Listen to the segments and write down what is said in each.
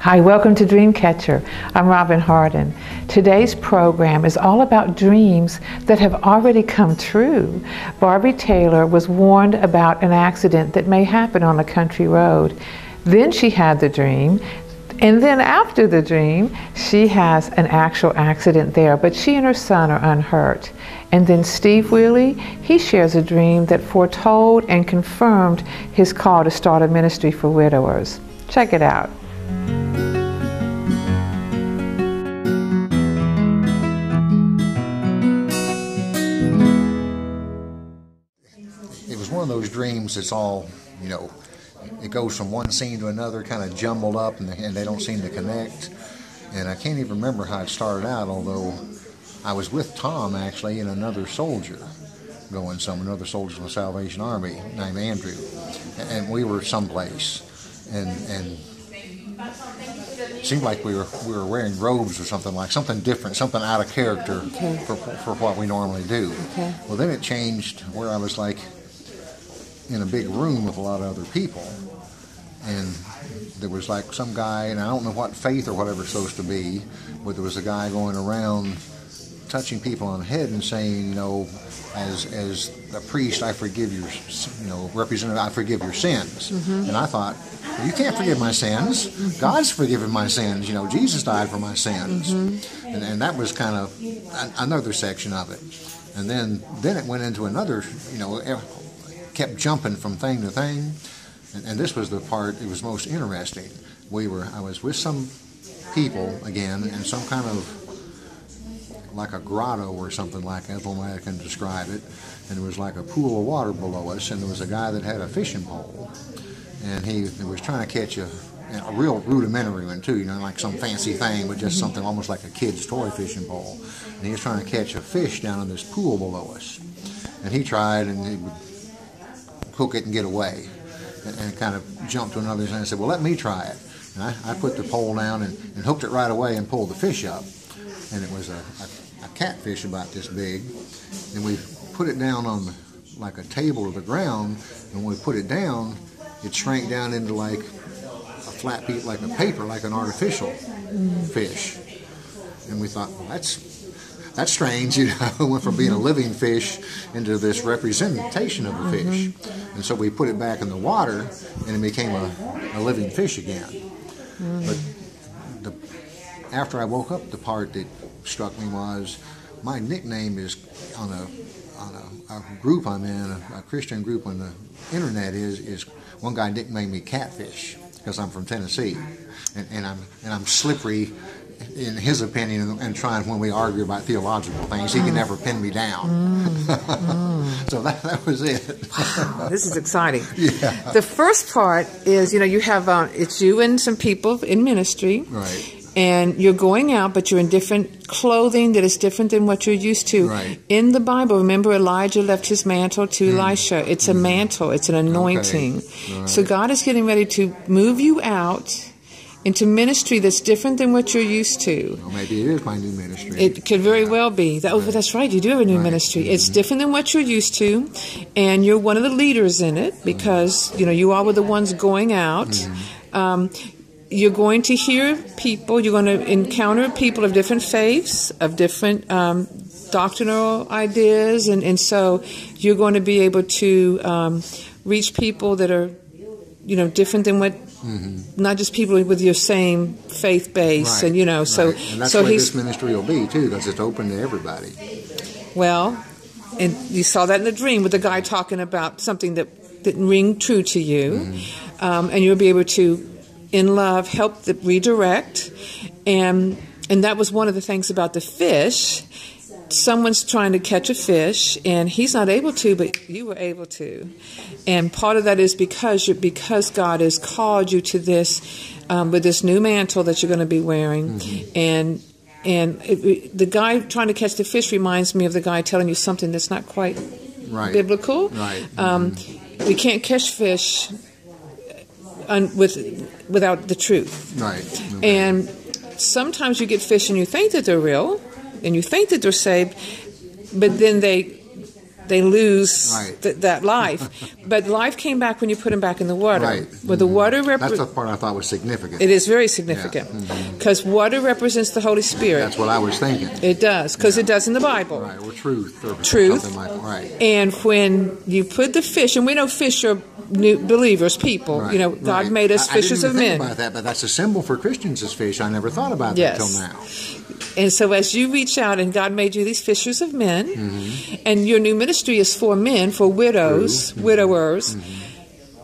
Hi, welcome to Dreamcatcher. I'm Robin Hardin. Today's program is all about dreams that have already come true. Barbie Taylor was warned about an accident that may happen on a country road. Then she had the dream, and then after the dream, she has an actual accident there, but she and her son are unhurt. And then Steve Wheeley, he shares a dream that foretold and confirmed his call to start a ministry for widowers. Check it out. Dreams, it's all, you know, it goes from one scene to another, kind of jumbled up, and they don't seem to connect. And I can't even remember how it started out, although I was with Tom actually and another soldier going another soldier from the Salvation Army named Andrew, and we were someplace, and it seemed like we were wearing robes or something, like something different, something out of character for what we normally do. Okay. Well, then it changed where I was like in a big room with a lot of other people, and there was like some guy, and I don't know what faith or whatever it's supposed to be, but there was a guy going around touching people on the head and saying, you know, as a priest, I forgive your, you know, representative, I forgive your sins. Mm-hmm. And I thought, well, you can't forgive my sins. Mm-hmm. God's forgiven my sins. You know, Jesus died for my sins. Mm-hmm. And that was kind of another section of it. And then it went into another, you know, kept jumping from thing to thing, and this was the part that was most interesting. I was with some people again in some kind of like a grotto or something like that, the way I can describe it, and there was like a pool of water below us, and there was a guy that had a fishing pole, and he was trying to catch a real rudimentary one too, you know, like some fancy thing, but just something almost like a kid's toy fishing pole, and he was trying to catch a fish down in this pool below us, and he tried, and he would hook it and get away, and kind of jumped to another thing. I said, well, let me try it. And I put the pole down and hooked it right away and pulled the fish up, and it was a catfish about this big, and we put it down on like a table or the ground, and when we put it down, it shrank down into like a flat piece, like a paper, like an artificial fish. And we thought, well, that's strange, you know, it went from being a living fish into this representation of a fish. And so we put it back in the water, and it became a living fish again. But after I woke up, the part that struck me was, my nickname is on a group I'm in, a Christian group on the internet, is one guy nicknamed me Catfish, because I'm from Tennessee, and I'm slippery, in his opinion, and trying, when we argue about theological things, he can never pin me down. So that was it. Wow, this is exciting. Yeah. The first part is, you know, you have, it's you and some people in ministry. Right. And you're going out, but you're in different clothing that is different than what you're used to. Right. In the Bible, remember Elijah left his mantle to Elisha. It's a mantle. It's an anointing. Okay. Right. So God is getting ready to move you out into ministry that's different than what you're used to. Well, maybe it is my new ministry. It could very well be. Oh, but that's right. You do have a new ministry. Mm-hmm. It's different than what you're used to, and you're one of the leaders in it because, you know, you all were the ones going out. Mm-hmm. You're going to hear people. You're going to encounter people of different faiths, of different doctrinal ideas, and so you're going to be able to reach people that are, you know, different than what. Mm-hmm. Not just people with your same faith base, and you know, so and that's where this ministry will be too, because it's open to everybody. Well, and you saw that in the dream with the guy talking about something that didn't ring true to you, and you'll be able to, in love, help the redirect, and that was one of the things about the fish. Someone's trying to catch a fish, and he's not able to, but you were able to. And part of that is because God has called you to this, with this new mantle that you're going to be wearing. Mm-hmm. And the guy trying to catch the fish reminds me of the guy telling you something that's not quite biblical. Right. We can't catch fish without the truth. Right. Okay. And sometimes you get fish and you think that they're real, and you think that they're saved, but then they they lose that life. But life came back when you put them back in the water. Right. Well, the water that's the part I thought was significant. It is very significant because water represents the Holy Spirit. That's what I was thinking. It does, because it does in the Bible. Right, or truth. Or truth. Like that. Right. And when you put the fish, and we know fish are new believers, people. Right. You know, God made us fishers of men. I didn't even think about that, but that's a symbol for Christians as fish. I never thought about that until now. And so as you reach out, and God made you these fishers of men, and your new ministry is for men, for widows, widowers.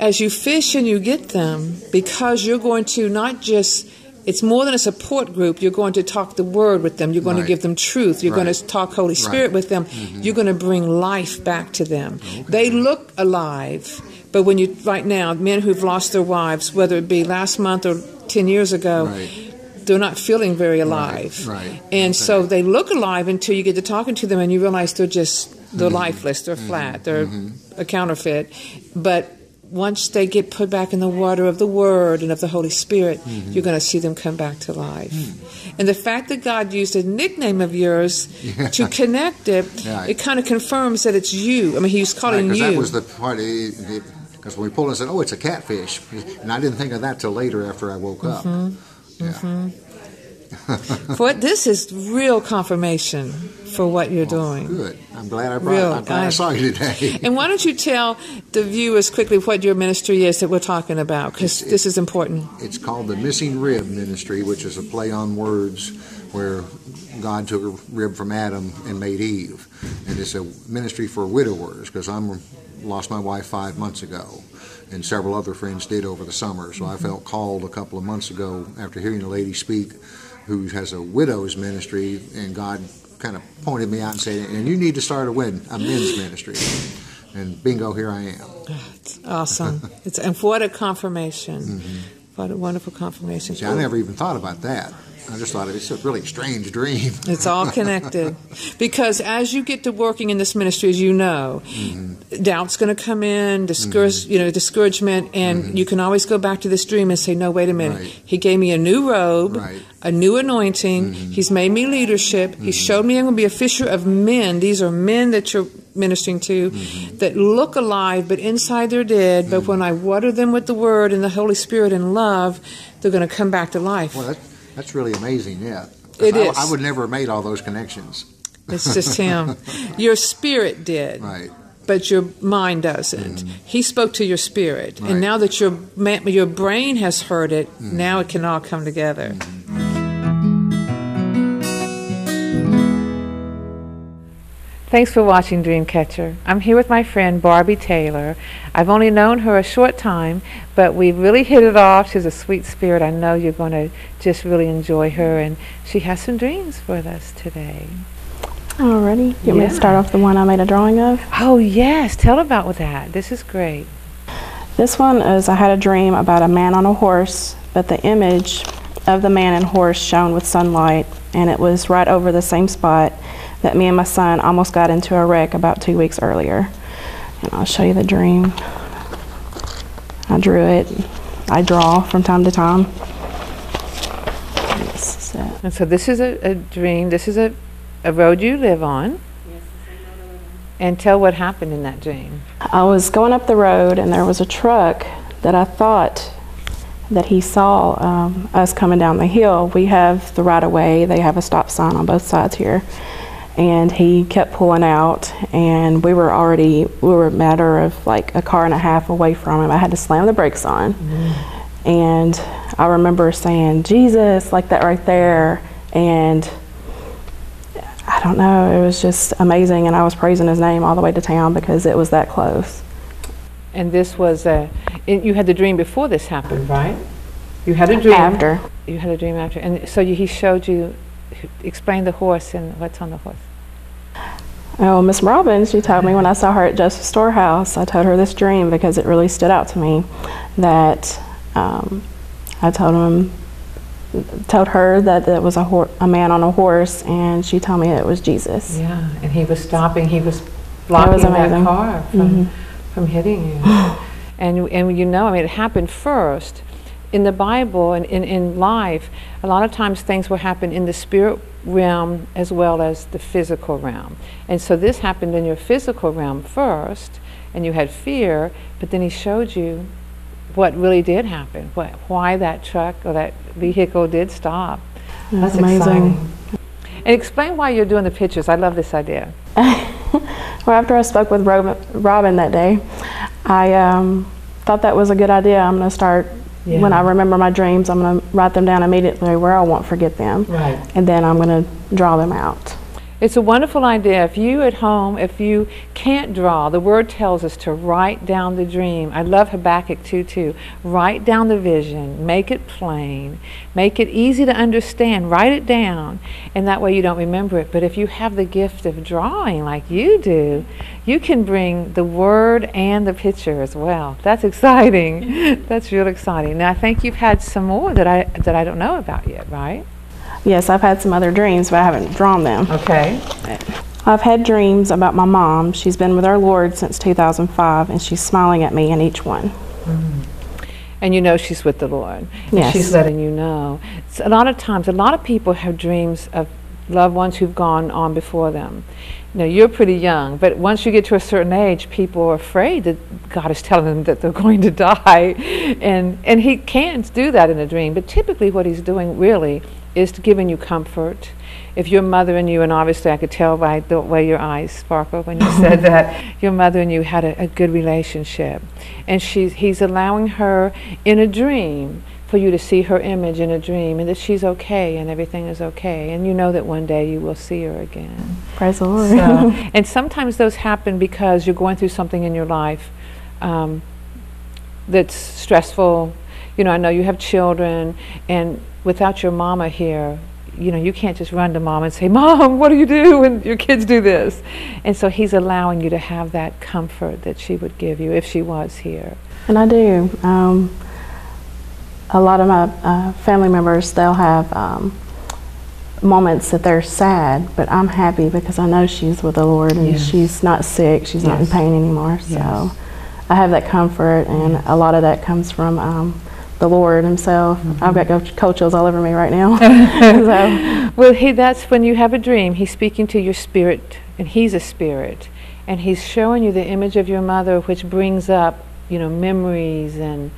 As you fish and you get them, because you're going to not just, it's more than a support group, you're going to talk the word with them, you're going to give them truth, you're going to talk Holy Spirit with them, you're going to bring life back to them. They look alive, but when you, right now, men who've lost their wives, whether it be last month or 10 years ago, they're not feeling very alive. And so they look alive until you get to talking to them and you realize they're just, they're lifeless, they're flat, they're a counterfeit. But once they get put back in the water of the Word and of the Holy Spirit, you're going to see them come back to life. And the fact that God used a nickname of yours to connect it, it kind of confirms that it's you. I mean, he was calling you. That was the part, because when we pulled and said, oh, it's a catfish. And I didn't think of that till later after I woke up. Yeah. For this is real confirmation for what you're doing. Good. I'm glad I saw you today. And why don't you tell the viewers quickly what your ministry is that we're talking about, because this is important. It's called The Missing Rib Ministry, which is a play on words where God took a rib from Adam and made Eve. And it's a ministry for widowers, because I lost my wife 5 months ago. And several other friends did over the summer. So I felt called a couple of months ago after hearing a lady speak who has a widow's ministry, and God kind of pointed me out and said, and you need to start a men's ministry. And bingo, here I am. It's awesome. And what a confirmation. What a wonderful confirmation. See, I never even thought about that. I just thought it's a really strange dream. It's all connected. Because as you get to working in this ministry, as you know, doubt's going to come in, discouragement, and you can always go back to this dream and say, no, wait a minute. He gave me a new robe, a new anointing. He's made me leadership. He showed me I'm going to be a fisher of men. These are men that you're ministering to that look alive, but inside they're dead. But when I water them with the Word and the Holy Spirit and love, they're going to come back to life. Well, that's really amazing, It is. I would never have made all those connections. It's just him. Your spirit did. Right. But your mind doesn't. He spoke to your spirit. Right. And now that your brain has heard it, now it can all come together. Thanks for watching Dreamcatcher. I'm here with my friend Barbie Taylor. I've only known her a short time, but we really hit it off. She's a sweet spirit. I know you're going to just really enjoy her, and she has some dreams for us today. Alrighty. You want me to start off the one I made a drawing of? Oh yes, tell about that. This is great. This one is, I had a dream about a man on a horse, but the image of the man and horse shone with sunlight, and it was right over the same spot that me and my son almost got into a wreck about 2 weeks earlier. And I'll show you the dream. I drew it. I draw from time to time. And so this is a dream. This is a road you live on. Yes, and tell what happened in that dream. I was going up the road, and there was a truck that I thought that he saw us coming down the hill. We have the right-of-way. They have a stop sign on both sides here. And he kept pulling out, and we were a matter of like a car and a half away from him. I had to slam the brakes on. And I remember saying, Jesus, like that right there. And I don't know, it was just amazing. And I was praising his name all the way to town because it was that close. And this was, you had the dream before this happened, right? You had a dream. After. You had a dream after. And so he showed you, explain the horse and what's on the horse. Oh, Miss Robin, she told me when I saw her at Joseph's Storehouse, I told her this dream because it really stood out to me, that I told her that it was a man on a horse, and she told me it was Jesus. Yeah, and he was stopping, he was blocking that car from hitting you. And you know, I mean, it happened first, in the Bible and in life, a lot of times things will happen in the spirit realm as well as the physical realm. And so this happened in your physical realm first, and you had fear, but then he showed you what really did happen, why that truck or that vehicle did stop. That's amazing. Exciting. And explain why you're doing the pictures. I love this idea. Well, after I spoke with Robin that day, I thought that was a good idea. I'm going to start, when I remember my dreams, I'm going to write them down immediately where I won't forget them. Right. And then I'm going to draw them out. It's a wonderful idea. If you at home, if you can't draw, the word tells us to write down the dream. I love Habakkuk 2:2. Write down the vision, make it plain, make it easy to understand, write it down, and that way you don't remember it. But if you have the gift of drawing like you do, you can bring the word and the picture as well. That's exciting. That's real exciting. Now I think you've had some more that I don't know about yet, right? Yes, I've had some other dreams, but I haven't drawn them. Okay. I've had dreams about my mom. She's been with our Lord since 2005, and she's smiling at me in each one. Mm-hmm. And you know she's with the Lord. Yes. She's letting you know. So a lot of times, a lot of people have dreams of loved ones who've gone on before them. Now, you're pretty young, but once you get to a certain age, people are afraid that God is telling them that they're going to die. And he can't do that in a dream, but typically what he's doing really is giving you comfort. If your mother and you, and obviously I could tell by the way your eyes sparkled when you said that, your mother and you had a good relationship. And he's allowing her in a dream for you to see her image in a dream, and that she's okay and everything is okay, and you know that one day you will see her again. Praise the Lord. So, and sometimes those happen because you're going through something in your life that's stressful. You know, I know you have children, and without your mama here, you know, you can't just run to mom and say, Mom, what do you do when your kids do this? And so he's allowing you to have that comfort that she would give you if she was here. And I do. A lot of my family members, they'll have moments that they're sad, but I'm happy because I know she's with the Lord and she's not sick, she's not in pain anymore. So I have that comfort, and a lot of that comes from the Lord himself. Mm-hmm. I've got cold chills all over me right now. So. Well, that's when you have a dream. He's speaking to your spirit, and he's a spirit, and he's showing you the image of your mother, which brings up, you know, memories and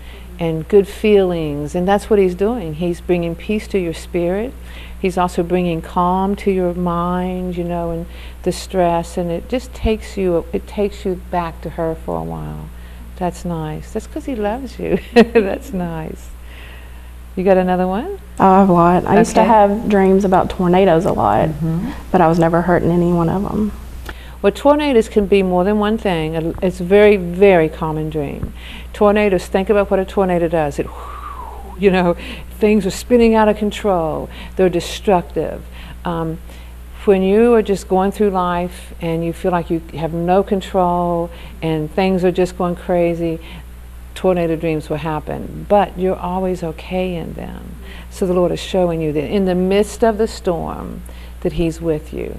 good feelings, and that's what he's doing. He's bringing peace to your spirit. He's also bringing calm to your mind, you know, and the stress, and it just takes you, it takes you back to her for a while. That's nice. That's because he loves you. That's nice. You got another one? Oh, I have a lot. I used to have dreams about tornadoes a lot, but I was never hurting any one of them. Well, tornadoes can be more than one thing. It's a very, very common dream. Tornadoes, think about what a tornado does. It, you know, things are spinning out of control. They're destructive. When you are just going through life and you feel like you have no control and things are just going crazy, tornado dreams will happen, but you're always okay in them. So the Lord is showing you that in the midst of the storm, that he's with you.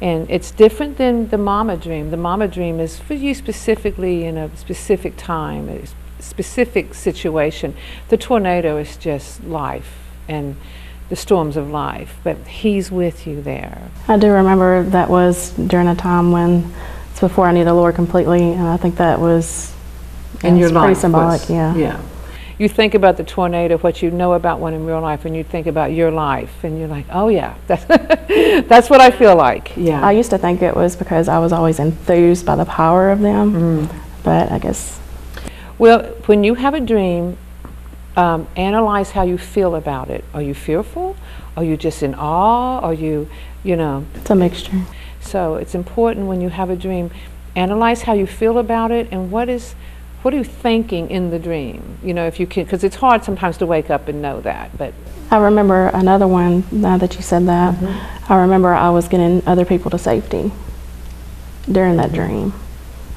And it's different than the mama dream. The mama dream is for you specifically in a specific time, a specific situation. The tornado is just life and the storms of life, but he's with you there. I do remember that was during a time when it's before I knew the Lord completely, and I think that was, in your life, pretty symbolic. Yeah. You think about the tornado, what you know about one in real life, and you think about your life, and you're like, oh yeah, that's, that's what I feel like. Yeah. I used to think it was because I was always enthused by the power of them, but I guess. Well, when you have a dream, analyze how you feel about it. Are you fearful? Are you just in awe? Are you, you know? It's a mixture. So it's important when you have a dream, analyze how you feel about it, and what are you thinking in the dream? You know, if you can, because it's hard sometimes to wake up and know that, but. I remember another one, now that you said that, I remember I was getting other people to safety during that dream.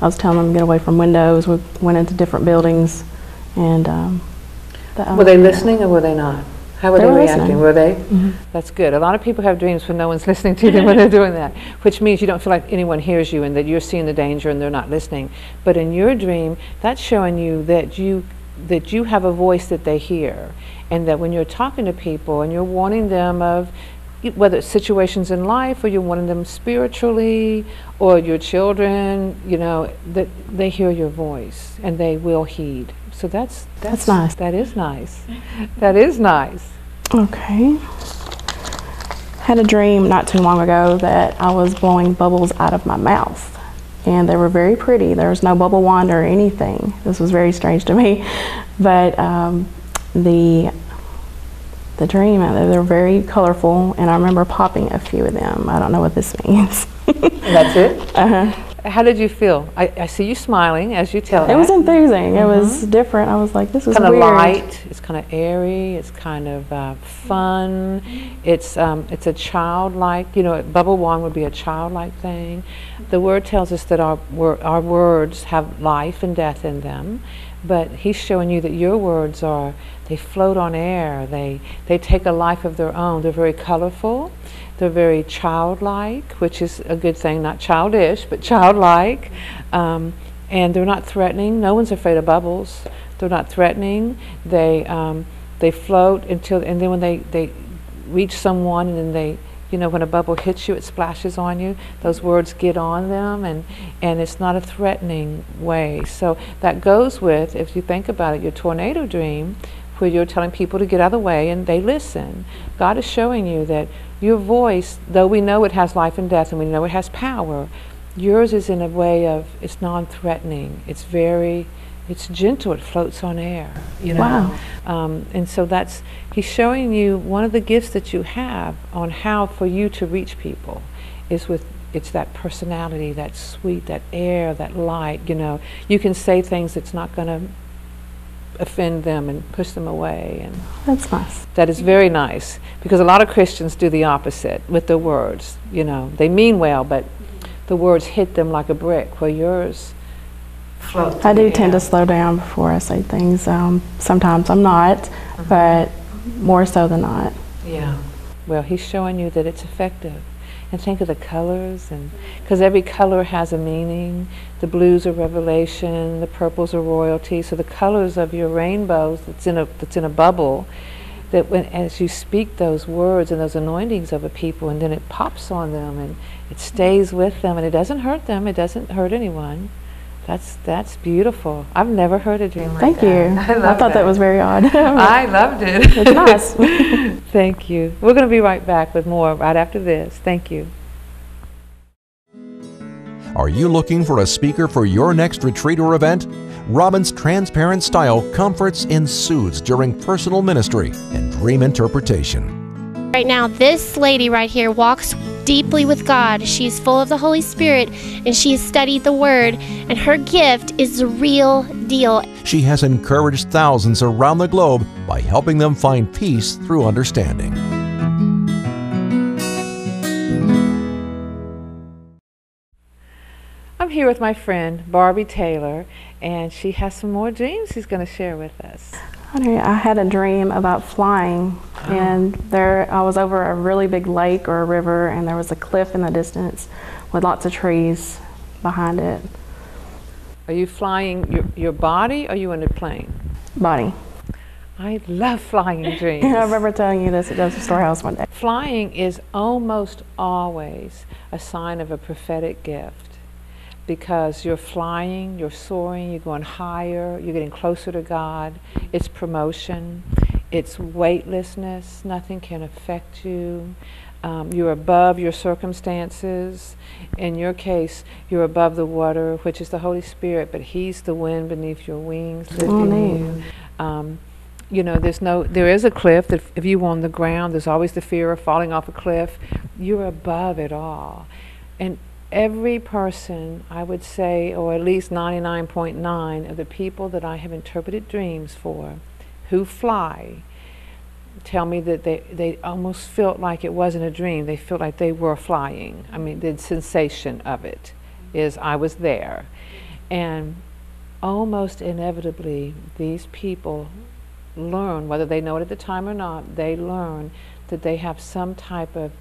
I was telling them to get away from windows. We went into different buildings, and were they listening or were they not? How were they reacting? Listening. Were they? That's good. A lot of people have dreams when no one's listening to them when they're doing that, which means you don't feel like anyone hears you and that you're seeing the danger and they're not listening. But in your dream, that's showing you that you that you have a voice that they hear, and that when you're talking to people and you're warning them of whether it's situations in life or you're warning them spiritually or your children, you know, that they hear your voice and they will heed. So that's nice. That is nice. That is nice. Okay. Had a dream not too long ago that I was blowing bubbles out of my mouth. And they were very pretty. There was no bubble wand or anything. This was very strange to me. But the dream, they're very colorful, and I remember popping a few of them. I don't know what this means. That's it? Uh-huh. How did you feel? I see you smiling as you tell it. It was enthusing. Mm-hmm. It was different. I was like, this is kind weird. Kind of light. It's kind of airy. It's kind of fun. It's a childlike, you know, bubble wand would be a childlike thing. The Word tells us that our words have life and death in them, but He's showing you that your words are, they float on air. They take a life of their own. They're very colorful. They're very childlike, which is a good thing, not childish, but childlike. And they're not threatening. No one's afraid of bubbles. They're not threatening. They float until, and then when they reach someone, and then they, you know, when a bubble hits you, it splashes on you. Those words get on them, and it's not a threatening way. So that goes with, if you think about it, your tornado dream, where you're telling people to get out of the way and they listen. God is showing you that your voice, though we know it has life and death and we know it has power, yours is in a way of, it's non-threatening. It's very, it's gentle. It floats on air, you know. Wow. And so that's, He's showing you one of the gifts that you have on how for you to reach people is with, it's that personality, that sweet, that air, that light, you know. You can say things that's not going to offend them and push them away. And that's nice. That is very nice, because a lot of Christians do the opposite with their words. You know, they mean well, but the words hit them like a brick, where yours float. I do tend to slow down before I say things. Sometimes I'm not, but more so than not. Yeah. Well, He's showing you that it's effective. And think of the colors, and because every color has a meaning. The blues are revelation, the purples are royalty. So the colors of your rainbows that's in a bubble, that when as you speak those words and those anointings of a people, and then it pops on them and it stays with them, and it doesn't hurt them, it doesn't hurt anyone. That's beautiful. I've never heard a dream like that. Thank you. I thought that was very odd. I loved it. It's nice. Thank you. We're going to be right back with more right after this. Thank you. Are you looking for a speaker for your next retreat or event? Robin's transparent style comforts and soothes during personal ministry and dream interpretation. Right now, this lady right here walks deeply with God. She's full of the Holy Spirit, and she has studied the Word, and her gift is the real deal. She has encouraged thousands around the globe by helping them find peace through understanding. I'm here with my friend Barbie Taylor, and she has some more dreams she's going to share with us. I had a dream about flying, and there I was over a really big lake or a river, and there was a cliff in the distance with lots of trees behind it. Are you flying your body, or are you in a plane? Body. I love flying dreams. I remember telling you this at Joseph's Storehouse one day. Flying is almost always a sign of a prophetic gift, because you're flying, you're soaring, you're going higher, you're getting closer to God. It's promotion, it's weightlessness, nothing can affect you. You're above your circumstances. In your case, you're above the water, which is the Holy Spirit, but He's the wind beneath your wings. You know, there is a cliff that if you're on the ground, there's always the fear of falling off a cliff. You're above it all. And every person, I would say, or at least 99.9% of the people that I have interpreted dreams for who fly, tell me that they almost felt like it wasn't a dream. They felt like they were flying. I mean, the sensation of it is I was there. And almost inevitably, these people learn, whether they know it at the time or not, they learn that they have some type of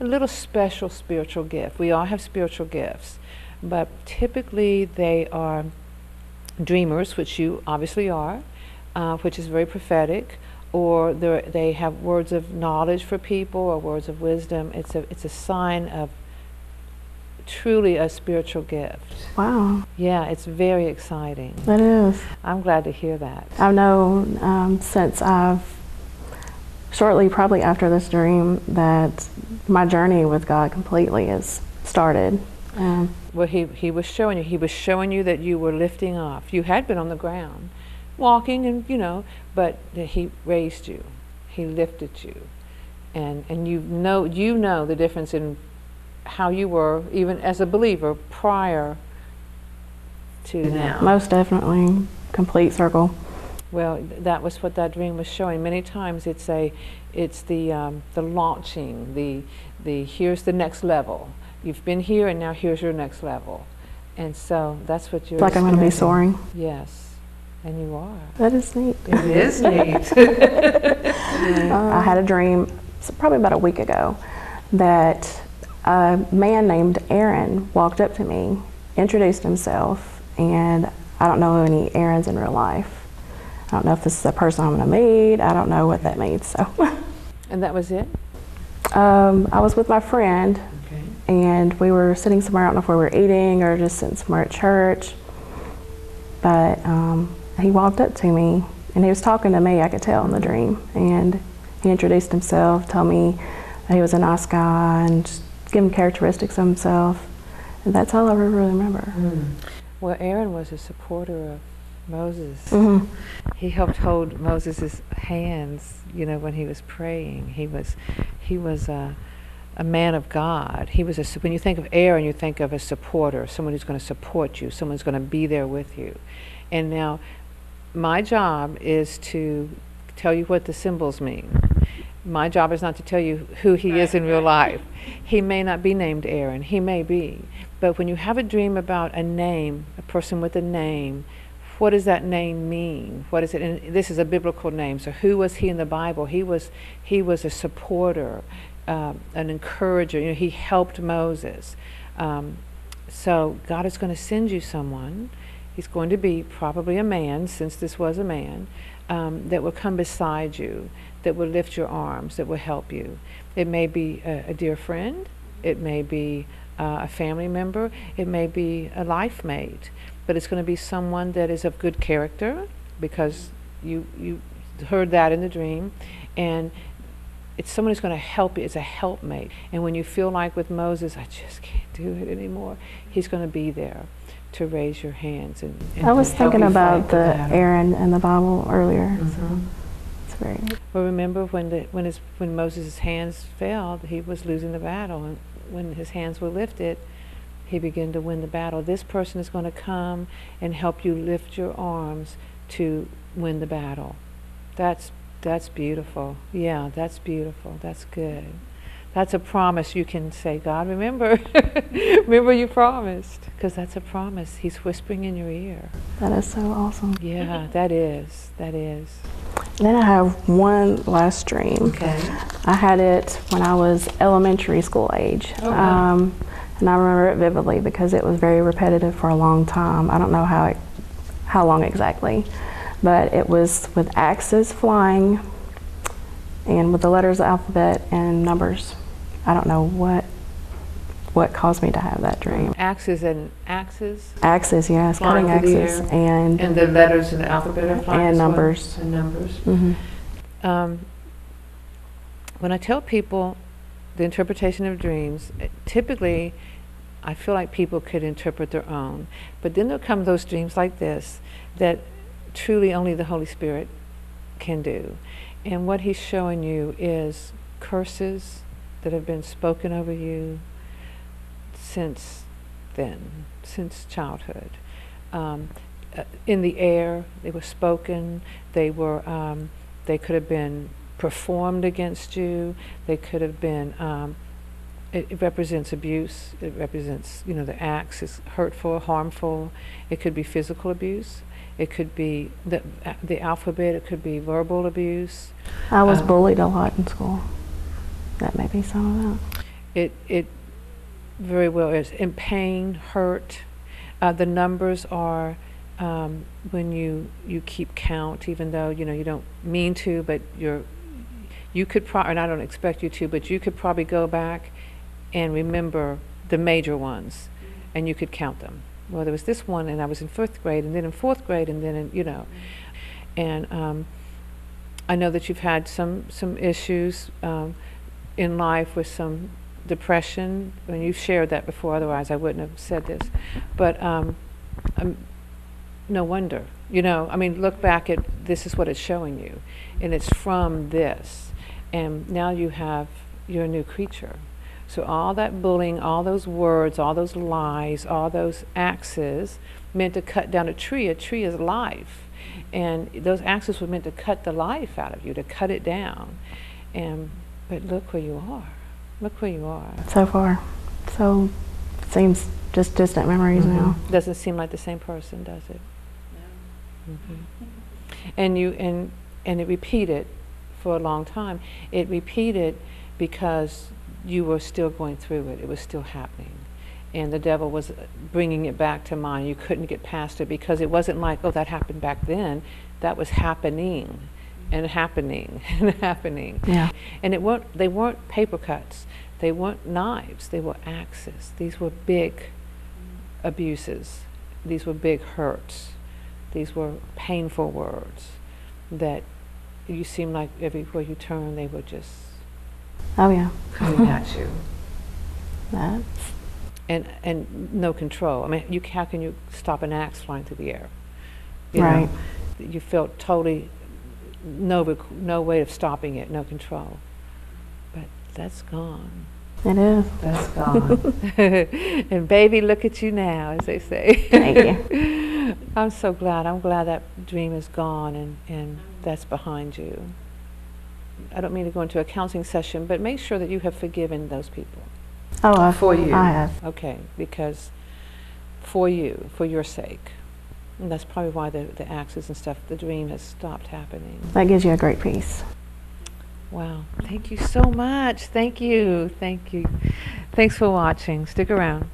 a little special spiritual gift. We all have spiritual gifts, but typically they are dreamers, which you obviously are. which is very prophetic, or they have words of knowledge for people or words of wisdom. It's a sign of truly a spiritual gift. Wow. Yeah, it's very exciting. It is. I'm glad to hear that. I know since shortly probably after this dream that my journey with God completely has started. Well, he was showing you that you were lifting off. You had been on the ground, walking, and but he raised you, he lifted you, and you know the difference in how you were even as a believer prior to now. Most definitely, complete circle. Well, that was what that dream was showing. Many times it's the launching, the here's the next level. You've been here and now here's your next level. And so that's what you're like I'm going to be soaring. Yes, and you are. That is neat. It is neat. I had a dream probably about a week ago that a man named Aaron walked up to me, introduced himself, and I don't know any Aarons in real life. I don't know if this is the person I'm going to meet. I don't know what that means. So. And that was it? I was with my friend, okay. And we were sitting somewhere. I don't know if we were eating or just sitting somewhere at church. But he walked up to me, and he was talking to me. I could tell in the dream. And he introduced himself, told me that he was a nice guy, and just gave him characteristics of himself. And that's all I really remember. Mm. Well, Aaron was a supporter of Moses. Mm-hmm. He helped hold Moses' hands, when he was praying. He was a man of God. When you think of Aaron, you think of a supporter, someone who's going to support you, someone's going to be there with you. And now, my job is to tell you what the symbols mean. My job is not to tell you who he is in real life. He may not be named Aaron. He may be. But when you have a dream about a name, a person with a name, what does that name mean? What is it? And this is a biblical name. So who was he in the Bible? He was a supporter, an encourager. He helped Moses. So God is going to send you someone. He's going to be probably a man, since this was a man, that will come beside you, that will lift your arms, that will help you. It may be a dear friend. It may be a family member. It may be a life mate. But it's going to be someone that is of good character, because you heard that in the dream, and it's someone who's going to help you. It's a helpmate. And when you feel like with Moses, I just can't do it anymore, he's going to be there to raise your hands. And I was thinking about the Aaron in the Bible earlier. Mm-hmm. So it's very good. Well, remember when Moses' hands fell, he was losing the battle, and when his hands were lifted, he began to win the battle. This person is going to come and help you lift your arms to win the battle. That's beautiful. Yeah, that's beautiful. That's good. That's a promise you can say, God, remember. Remember you promised. Because that's a promise. He's whispering in your ear. That is so awesome. Yeah, that is. That is. Then I have one last dream. Okay. I had it when I was elementary school age. Oh, wow. And I remember it vividly because it was very repetitive for a long time. I don't know how long exactly, but it was with axes flying and with the letters of the alphabet and numbers. I don't know what caused me to have that dream. Axes and axes? Axes, yes, flying cutting axes. And the letters of the alphabet are flying. And numbers. And numbers. Mm-hmm. When I tell people the interpretation of dreams, typically I feel like people could interpret their own, but then there'll come those dreams like this that truly only the Holy Spirit can do. And what he's showing you is curses that have been spoken over you since then, since childhood. In the air, they were spoken, they could have been performed against you, they could have been, it represents abuse, it represents, the acts is hurtful, harmful, it could be physical abuse, it could be the alphabet, it could be verbal abuse. I was bullied a lot in school. That may be some of that. It very well is. And pain, hurt, the numbers are when you keep count, even though you don't mean to, but you could probably, and I don't expect you to, but you could probably go back and remember the major ones, and you could count them. Well, there was this one, and I was in 5th grade, and then in 4th grade, and then in, and I know that you've had some issues in life with some depression, and you've shared that before, otherwise I wouldn't have said this, but no wonder, I mean, look back at, this is what it's showing you, and it's from this, and now you have, you're a new creature. So all that bullying, all those words, all those lies, all those axes meant to cut down a tree. A tree is life. And those axes were meant to cut the life out of you, to cut it down. But look where you are. Look where you are. So far. So seems just distant memories now. Doesn't seem like the same person, does it? No. And it repeated for a long time. It repeated because you were still going through it. It was still happening. And the devil was bringing it back to mind. You couldn't get past it because it wasn't like, oh, that happened back then. That was happening and happening and happening. Yeah. And it weren't, they weren't paper cuts. They weren't knives. They were axes. These were big abuses. These were big hurts. These were painful words that you seemed like everywhere you turned, they were just, oh yeah, coming at you. That's and no control. I mean, you, how can you stop an axe flying through the air? Right. You felt totally no way of stopping it, no control. But that's gone. It is. That's gone. And baby, look at you now, as they say. Thank you. I'm so glad. I'm glad that dream is gone and that's behind you. I don't mean to go into a counseling session, but make sure that you have forgiven those people. Oh, for you. I have. Okay, because for you, for your sake. And that's probably why the axes and stuff, the dream has stopped happening. That gives you a great peace. Wow. Thank you so much. Thank you. Thank you. Thanks for watching. Stick around.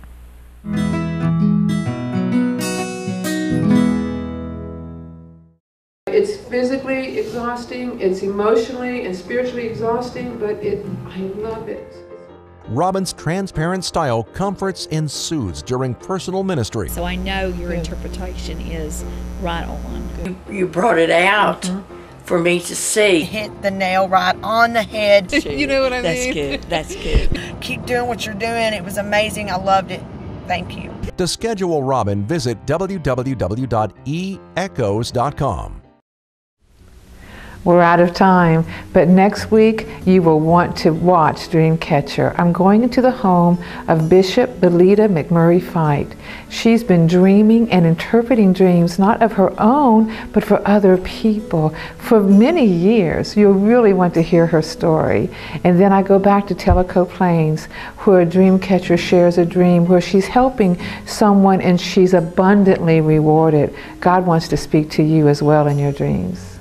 It's physically exhausting, it's emotionally and spiritually exhausting, but I love it. Robin's transparent style comforts and soothes during personal ministry. So I know your interpretation is right on. You brought it out for me to see. Hit the nail right on the head. You know what I mean? That's good, that's good. Keep doing what you're doing. It was amazing, I loved it. Thank you. To schedule Robin, visit www.eechoes.com. We're out of time, but next week you will want to watch Dreamcatcher. I'm going into the home of Bishop Belita McMurray Fite. She's been dreaming and interpreting dreams, not of her own, but for other people for many years. You'll really want to hear her story. And then I go back to Teleco Plains, where Dreamcatcher shares a dream where she's helping someone and she's abundantly rewarded. God wants to speak to you as well in your dreams.